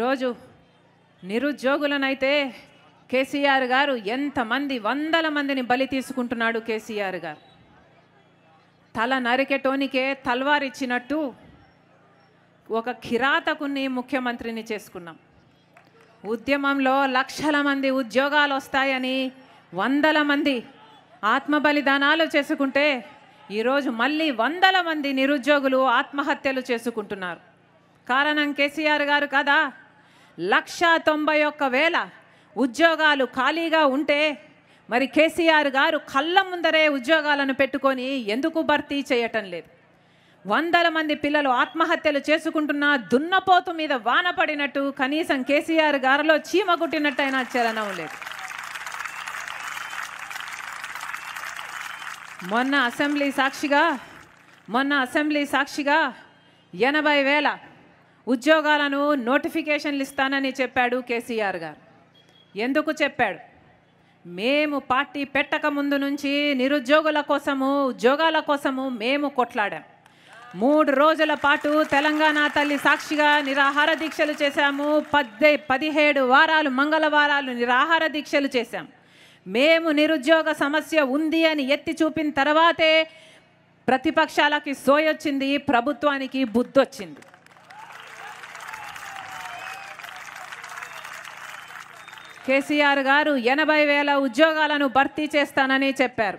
ఈరోజు నిరుద్యోగులనైతే కేసీఆర్ గారు ఎంతమంది వందల మందిని బలి తీసుకుంటున్నాడు. కేసీఆర్ గారు తల నరికెటోనికే తల్వార్ ఇచ్చినట్టు ఒక కిరాతకుని ముఖ్యమంత్రిని చేసుకున్నాం. ఉద్యమంలో లక్షల మంది ఉద్యోగాలు వస్తాయని వందల మంది ఆత్మ బలిదానాలు చేసుకుంటే ఈరోజు మళ్ళీ వందల మంది నిరుద్యోగులు ఆత్మహత్యలు చేసుకుంటున్నారు. కారణం కేసీఆర్ గారు కదా. 1,91,000 ఉద్యోగాలు ఖాళీగా ఉంటే మరి కేసీఆర్ గారు కళ్ళ ముందరే ఉద్యోగాలను పెట్టుకొని ఎందుకు భర్తీ చేయటం లేదు? వందల మంది పిల్లలు ఆత్మహత్యలు చేసుకుంటున్న దున్నపోతు మీద వానపడినట్టు కనీసం కేసీఆర్ గారిలో చీమ కుట్టినట్టయినా చలనం లేదు. మొన్న అసెంబ్లీ సాక్షిగా 80,000 ఉద్యోగాలను నోటిఫికేషన్లు ఇస్తానని చెప్పాడు కేసీఆర్ గారు. ఎందుకు చెప్పాడు? మేము పార్టీ పెట్టక ముందు నుంచి నిరుద్యోగుల కోసము ఉద్యోగాల కోసము మేము కొట్లాడాం. 3 రోజుల పాటు తెలంగాణ తల్లి సాక్షిగా నిరాహార దీక్షలు చేశాము. 17 వారాలు మంగళవారాలు నిరాహార దీక్షలు చేశాం. మేము నిరుద్యోగ సమస్య ఉంది అని ఎత్తి చూపిన తర్వాతే ప్రతిపక్షాలకి సోయొచ్చింది, ప్రభుత్వానికి బుద్ధొచ్చింది. కేసీఆర్ గారు 80,000 ఉద్యోగాలను భర్తీ చేస్తానని చెప్పారు.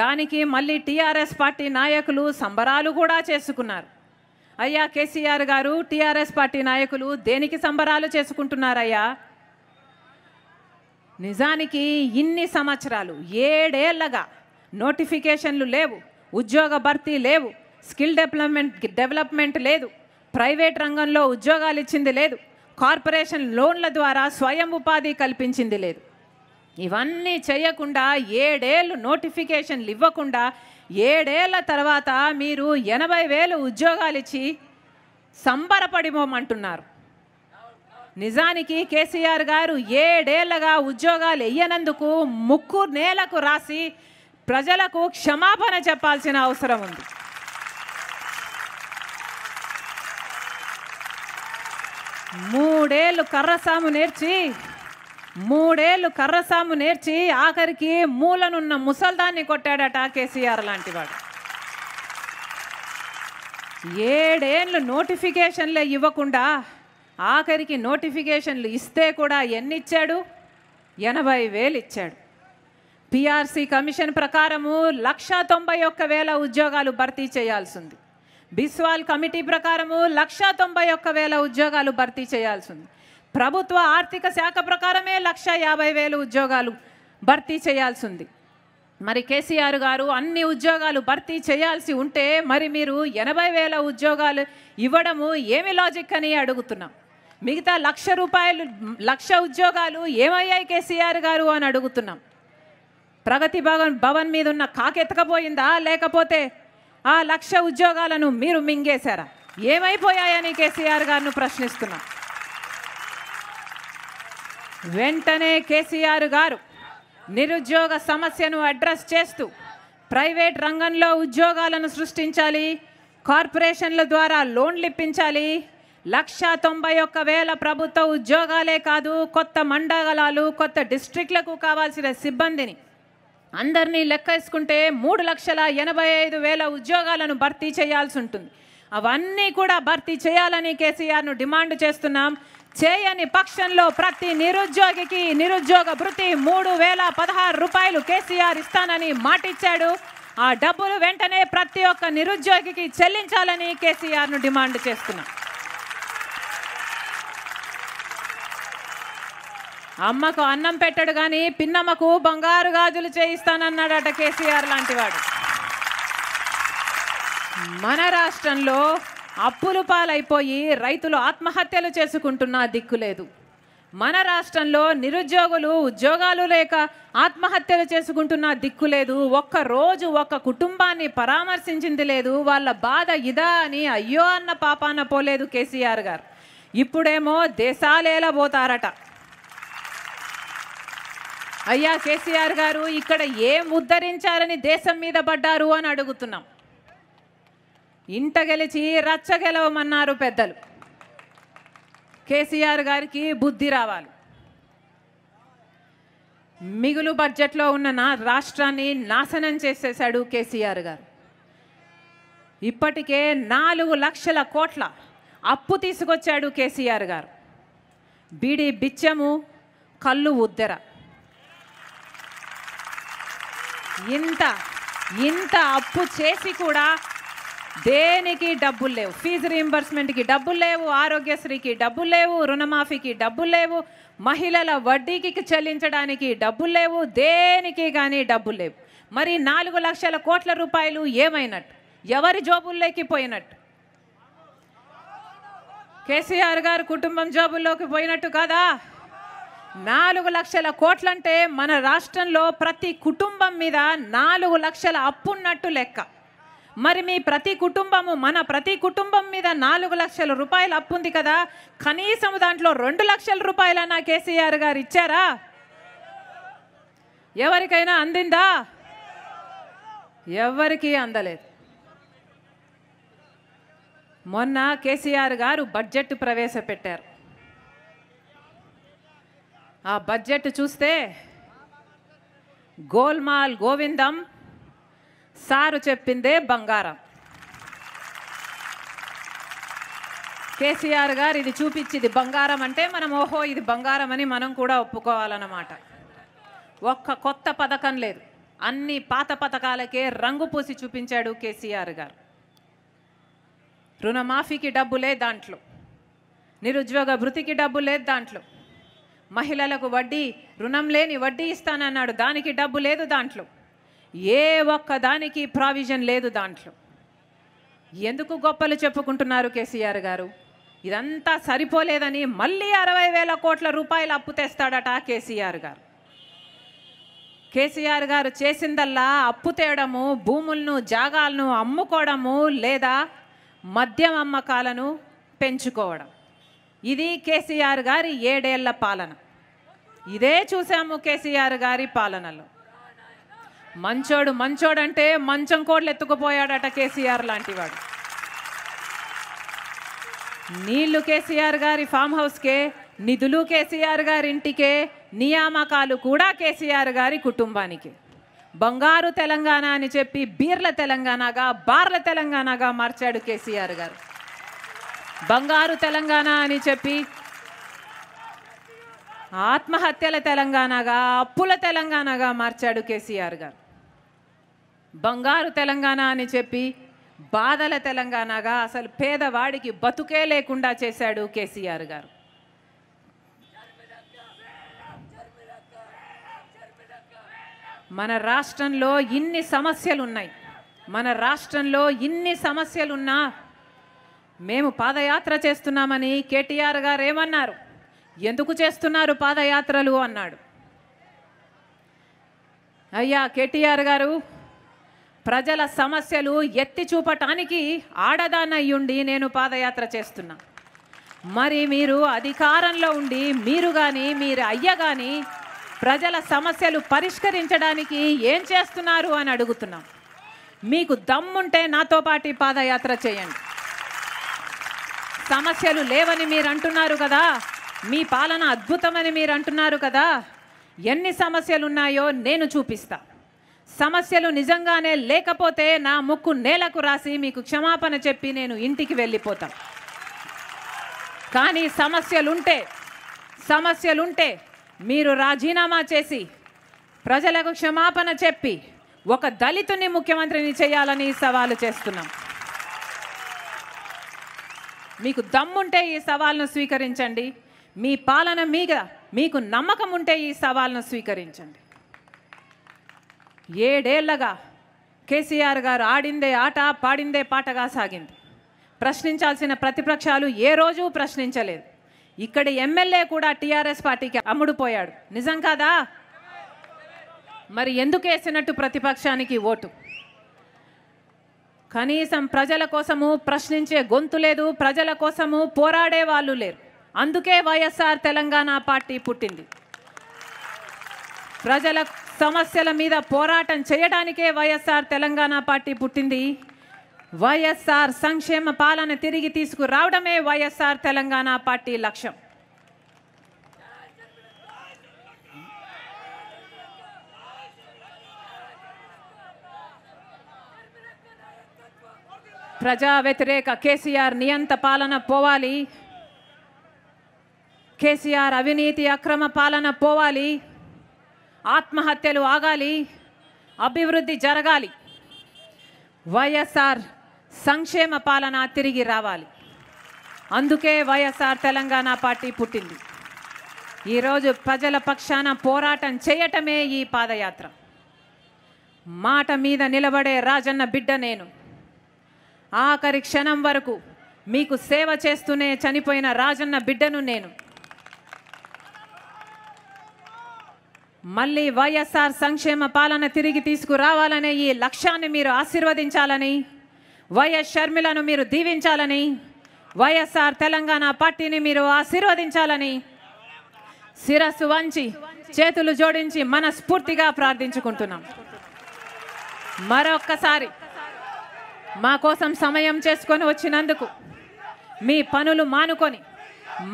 దానికి మళ్ళీ టీఆర్ఎస్ పార్టీ నాయకులు సంబరాలు కూడా చేసుకున్నారు. అయ్యా కేసీఆర్ గారు, టీఆర్ఎస్ పార్టీ నాయకులు దేనికి సంబరాలు చేసుకుంటున్నారయ్యా? నిజానికి ఇన్ని సంవత్సరాలు 7 ఏళ్లగా నోటిఫికేషన్లు లేవు, ఉద్యోగ భర్తీ లేవు, స్కిల్ డెవలప్మెంట్ లేదు, ప్రైవేట్ రంగంలో ఉద్యోగాలు ఇచ్చింది లేదు, కార్పొరేషన్ లోన్ల ద్వారా స్వయం ఉపాధి కల్పించింది లేదు. ఇవన్నీ చేయకుండా 7 ఏళ్ళు నోటిఫికేషన్లు ఇవ్వకుండా 7 ఏళ్ల తర్వాత మీరు 80,000 ఉద్యోగాలు ఇచ్చి సంబరపడిపోమంటున్నారు. నిజానికి కేసీఆర్ గారు 7 ఏళ్లగా ఉద్యోగాలు ఇయ్యనందుకు ముక్కు నేలకు రాసి ప్రజలకు క్షమాపణ చెప్పాల్సిన అవసరం ఉంది. మూడేళ్ళు కర్రసాము నేర్చి ఆఖరికి మూలనున్న ముసల్దాన్ని కొట్టాడట కేసీఆర్ లాంటి వాడు. 7 ఏళ్ళు నోటిఫికేషన్లే ఇవ్వకుండా ఆఖరికి నోటిఫికేషన్లు ఇస్తే కూడా ఎన్నిచ్చాడు? 80,000 ఇచ్చాడు. పిఆర్సీ కమిషన్ ప్రకారము 1,91,000 ఉద్యోగాలు భర్తీ చేయాల్సింది. బిస్వాల్ కమిటీ ప్రకారము 1,91,000 ఉద్యోగాలు భర్తీ చేయాల్సింది. ప్రభుత్వ ఆర్థిక శాఖ ప్రకారమే 1,50,000 ఉద్యోగాలు భర్తీ చేయాల్సింది. మరి కేసీఆర్ గారు అన్ని ఉద్యోగాలు భర్తీ చేయాల్సి ఉంటే మరి మీరు 80,000 ఉద్యోగాలు ఇవ్వడము ఏమి లాజిక్ అని అడుగుతున్నాం. మిగతా 1,00,000 ఉద్యోగాలు ఏమయ్యాయి కేసీఆర్ గారు అని అడుగుతున్నాం. ప్రగతి భవన్ మీద ఉన్న కాకెత్తకపోయిందా? లేకపోతే ఆ 1,00,000 ఉద్యోగాలను మీరు మింగేశారా? ఏమైపోయాయని కేసీఆర్ గారిని ప్రశ్నిస్తున్నాం. వెంటనే కేసీఆర్ గారు నిరుద్యోగ సమస్యను అడ్రస్ చేస్తూ ప్రైవేట్ రంగంలో ఉద్యోగాలను సృష్టించాలి, కార్పొరేషన్ల ద్వారా లోన్లు ఇప్పించాలి, 1,91,000 ప్రభుత్వ ఉద్యోగాలే కాదు కొత్త మండలాలు కొత్త డిస్ట్రిక్ట్లకు కావాల్సిన సిబ్బందిని అందరినీ లెక్కేసుకుంటే 3,85,000 ఉద్యోగాలను భర్తీ చేయాల్సి ఉంటుంది. అవన్నీ కూడా భర్తీ చేయాలని కేసీఆర్ను డిమాండ్ చేస్తున్నాం. చేయని పక్షంలో ప్రతి నిరుద్యోగికి నిరుద్యోగ భృతి 3,016 రూపాయలు కేసీఆర్ ఇస్తానని మాటిచ్చాడు. ఆ డబ్బులు వెంటనే ప్రతి ఒక్క నిరుద్యోగికి చెల్లించాలని కేసీఆర్ను డిమాండ్ చేస్తున్నాం. అమ్మకు అన్నం పెట్టడు కానీ పిన్నమ్మకు బంగారు గాజులు చేయిస్తానన్నాడట కేసీఆర్ లాంటి వాడు. మన రాష్ట్రంలో అప్పులు పాలైపోయి రైతులు ఆత్మహత్యలు చేసుకుంటున్నా దిక్కులేదు. మన రాష్ట్రంలో నిరుద్యోగులు ఉద్యోగాలు లేక ఆత్మహత్యలు చేసుకుంటున్నా దిక్కులేదు. ఒక్కరోజు ఒక్క కుటుంబాన్ని పరామర్శించింది లేదు. వాళ్ళ బాధ ఇదా అని అయ్యో అన్న పాపాన పోలేదు కేసీఆర్ గారు. ఇప్పుడేమో దేశాలేలా పోతారట. అయ్యా కేసీఆర్ గారు, ఇక్కడ ఏం ఉద్ధరించారని దేశం మీద పడ్డారు అని అడుగుతున్నాం. ఇంట గెలిచి రచ్చ గెలవమన్నారు పెద్దలు. కేసీఆర్ గారికి బుద్ధి రావాలి. మిగులు బడ్జెట్లో ఉన్న నా రాష్ట్రాన్ని నాశనం చేసేశాడు కేసీఆర్ గారు. ఇప్పటికే 4 లక్షల కోట్ల అప్పు తీసుకొచ్చాడు కేసీఆర్ గారు. బీడి బిచ్చము, కళ్ళు ఉద్దెర. ఇంత అప్పు చేసి కూడా దేనికి డబ్బులు లేవు. ఫీజు రీయింబర్స్మెంట్కి డబ్బులు లేవు, ఆరోగ్యశ్రీకి డబ్బులు లేవు, రుణమాఫీకి డబ్బులు లేవు, మహిళల వడ్డీకి చెల్లించడానికి డబ్బులు లేవు, దేనికి కానీ డబ్బులు లేవు. మరి 4 లక్షల కోట్ల రూపాయలు ఏమైనట్టు? ఎవరి జోబుల్లోకి పోయినట్టు? కేసీఆర్ గారు కుటుంబం జోబుల్లోకి పోయినట్టు కాదా? 4 లక్షల కోట్లంటే మన రాష్ట్రంలో ప్రతి కుటుంబం మీద 4 లక్షల అప్పున్నట్టు లెక్క. మరి మీ ప్రతి కుటుంబము, మన ప్రతి కుటుంబం మీద 4 లక్షల రూపాయలు అప్పు ఉంది కదా, కనీసం దాంట్లో 2 లక్షల రూపాయలన్నా కేసీఆర్ గారు ఇచ్చారా? ఎవరికైనా అందిందా? ఎవరికీ అందలేదు. మొన్న కేసీఆర్ గారు బడ్జెట్ ప్రవేశపెట్టారు. ఆ బడ్జెట్ చూస్తే గోల్మాల్ గోవిందం, సారు చెప్పిందే బంగారం. కేసీఆర్ గారు ఇది చూపించింది బంగారం అంటే మనం ఓహో ఇది బంగారం అని మనం కూడా ఒప్పుకోవాలన్నమాట. ఒక్క కొత్త పథకం లేదు, అన్ని పాత పథకాలకే రంగు పూసి చూపించాడు కేసీఆర్ గారు. రుణమాఫీకి డబ్బులే దాంట్లో, నిరుద్యోగ భృతికి డబ్బు లేదు దాంట్లో, మహిళలకు వడ్డీ, రుణం లేని వడ్డీ ఇస్తానన్నాడు, దానికి డబ్బు లేదు దాంట్లో, ఏ ఒక్క దానికి ప్రావిజన్ లేదు దాంట్లో. ఎందుకు గొప్పలు చెప్పుకుంటున్నారు కేసీఆర్ గారు? ఇదంతా సరిపోలేదని మళ్ళీ 60,000 కోట్ల రూపాయలు అప్పు తెస్తాడట కేసీఆర్ గారు. కేసీఆర్ గారు చేసిందల్లా అప్పు తేడము, భూములను జాగాలను అమ్ముకోవడము, లేదా మద్యం అమ్మకాలను పెంచుకోవడం. ఇది కేసీఆర్ గారి 7 ఏళ్ల పాలన. ఇదే చూసాము కేసీఆర్ గారి పాలనలో. మంచోడు మంచోడంటే మంచం కోడలు ఎత్తుకుపోయాడట కేసీఆర్ లాంటి వాడు. నీళ్లు కేసీఆర్ గారి ఫామ్ హౌస్కే, నిధులు కేసీఆర్ గారి ఇంటికే, నియామకాలు కూడా కేసీఆర్ గారి కుటుంబానికి. బంగారు తెలంగాణ అని చెప్పి బీర్ల తెలంగాణగా, బార్ల తెలంగాణగా మార్చాడు కేసీఆర్ గారు. బంగారు తెలంగాణ అని చెప్పి ఆత్మహత్యల తెలంగాణగా, అప్పుల తెలంగాణగా మార్చాడు కేసీఆర్ గారు. బంగారు తెలంగాణ అని చెప్పి బాధల తెలంగాణగా, అసలు పేదవాడికి బతుకే లేకుండా చేశాడు కేసీఆర్ గారు. మన రాష్ట్రంలో ఇన్ని సమస్యలు ఉన్నాయి. మన రాష్ట్రంలో ఇన్ని సమస్యలున్నా మేము పాదయాత్ర చేస్తున్నామని కేటీఆర్ గారు ఏమన్నారు? ఎందుకు చేస్తున్నారు పాదయాత్రలు అన్నాడు. అయ్యా కేటీఆర్ గారు, ప్రజల సమస్యలు ఎత్తి చూపటానికి ఆడదానయ్యుండి నేను పాదయాత్ర చేస్తున్నా. మరి మీరు అధికారంలో ఉండి మీరు కానీ మీరు అయ్య కానీ ప్రజల సమస్యలు పరిష్కరించడానికి ఏం చేస్తున్నారు అని అడుగుతున్నాం. మీకు దమ్ముంటే నాతో పాటు పాదయాత్ర చేయండి. సమస్యలు లేవని మీరు అంటున్నారు కదా, మీ పాలన అద్భుతమని మీరు అంటున్నారు కదా, ఎన్ని సమస్యలు ఉన్నాయో నేను చూపిస్తా. సమస్యలు నిజంగానే లేకపోతే నా ముక్కు నేలకు రాసి మీకు క్షమాపణ చెప్పి నేను ఇంటికి వెళ్ళిపోతా. కానీ సమస్యలుంటే మీరు రాజీనామా చేసి ప్రజలకు క్షమాపణ చెప్పి ఒక దళితుని ముఖ్యమంత్రిని చేయాలని సవాలు చేస్తున్నాం. మీకు దమ్ముంటే ఈ సవాల్ను స్వీకరించండి. మీ పాలన మీద మీకు నమ్మకం ఉంటే ఈ సవాల్ను స్వీకరించండి. 7 ఏళ్లగా కేసీఆర్ గారు ఆడిందే ఆట, పాడిందే పాటగా సాగింది. ప్రశ్నించాల్సిన ప్రతిపక్షాలు ఏ రోజు ప్రశ్నించలేదు. ఇక్కడి ఎమ్మెల్యే కూడా టీఆర్ఎస్ పార్టీకి అమ్ముడుపోయాడు, నిజం కాదా? మరి ఎందుకు వేసినట్టు ప్రతిపక్షానికి ఓటు? కనీసం ప్రజల కోసము ప్రశ్నించే గొంతు లేదు, ప్రజల కోసము పోరాడే వాళ్ళు లేరు. అందుకే వైఎస్ఆర్ తెలంగాణ పార్టీ పుట్టింది. ప్రజల సమస్యల మీద పోరాటం చేయడానికే వైఎస్ఆర్ తెలంగాణ పార్టీ పుట్టింది. వైఎస్ఆర్ సంక్షేమ పాలన తిరిగి తీసుకురావడమే వైఎస్ఆర్ తెలంగాణ పార్టీ లక్ష్యం. ప్రజా వ్యతిరేక కేసీఆర్ నియంత పాలన పోవాలి. కేసీఆర్ అవినీతి అక్రమ పాలన పోవాలి. ఆత్మహత్యలు ఆగాలి. అభివృద్ధి జరగాలి. వైఎస్ఆర్ సంక్షేమ పాలన తిరిగి రావాలి. అందుకే వైఎస్ఆర్ తెలంగాణ పార్టీ పుట్టింది. ఈరోజు ప్రజల పక్షాన పోరాటం చేయటమే ఈ పాదయాత్ర. మాట మీద నిలబడే రాజన్న బిడ్డ నేను. ఆఖరి క్షణం వరకు మీకు సేవ చేస్తూనే చనిపోయిన రాజన్న బిడ్డను నేను. మళ్ళీ వైఎస్ఆర్ సంక్షేమ పాలన తిరిగి తీసుకురావాలనే ఈ లక్ష్యాన్ని మీరు ఆశీర్వదించాలని, వైఎస్ షర్మిలను మీరు దీవించాలని, వైఎస్ఆర్ తెలంగాణ పార్టీని మీరు ఆశీర్వదించాలని శిరస్సు వంచి చేతులు జోడించి మనస్ఫూర్తిగా ప్రార్థించుకుంటున్నాం. మరొక్కసారి మా కోసం సమయం చేసుకొని వచ్చినందుకు, మీ పనులు మానుకొని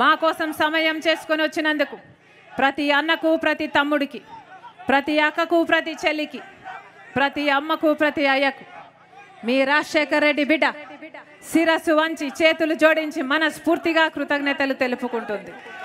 మా కోసం సమయం చేసుకొని వచ్చినందుకు ప్రతి అన్నకు, ప్రతి తమ్ముడికి, ప్రతి అక్కకు, ప్రతి చెల్లికి, ప్రతి అమ్మకు, ప్రతి అయ్యకు మీ రాజశేఖర్ రెడ్డి బిడ్డ శిరస్సు వంచి చేతులు జోడించి మనస్ఫూర్తిగా కృతజ్ఞతలు తెలుపుకుంటుంది.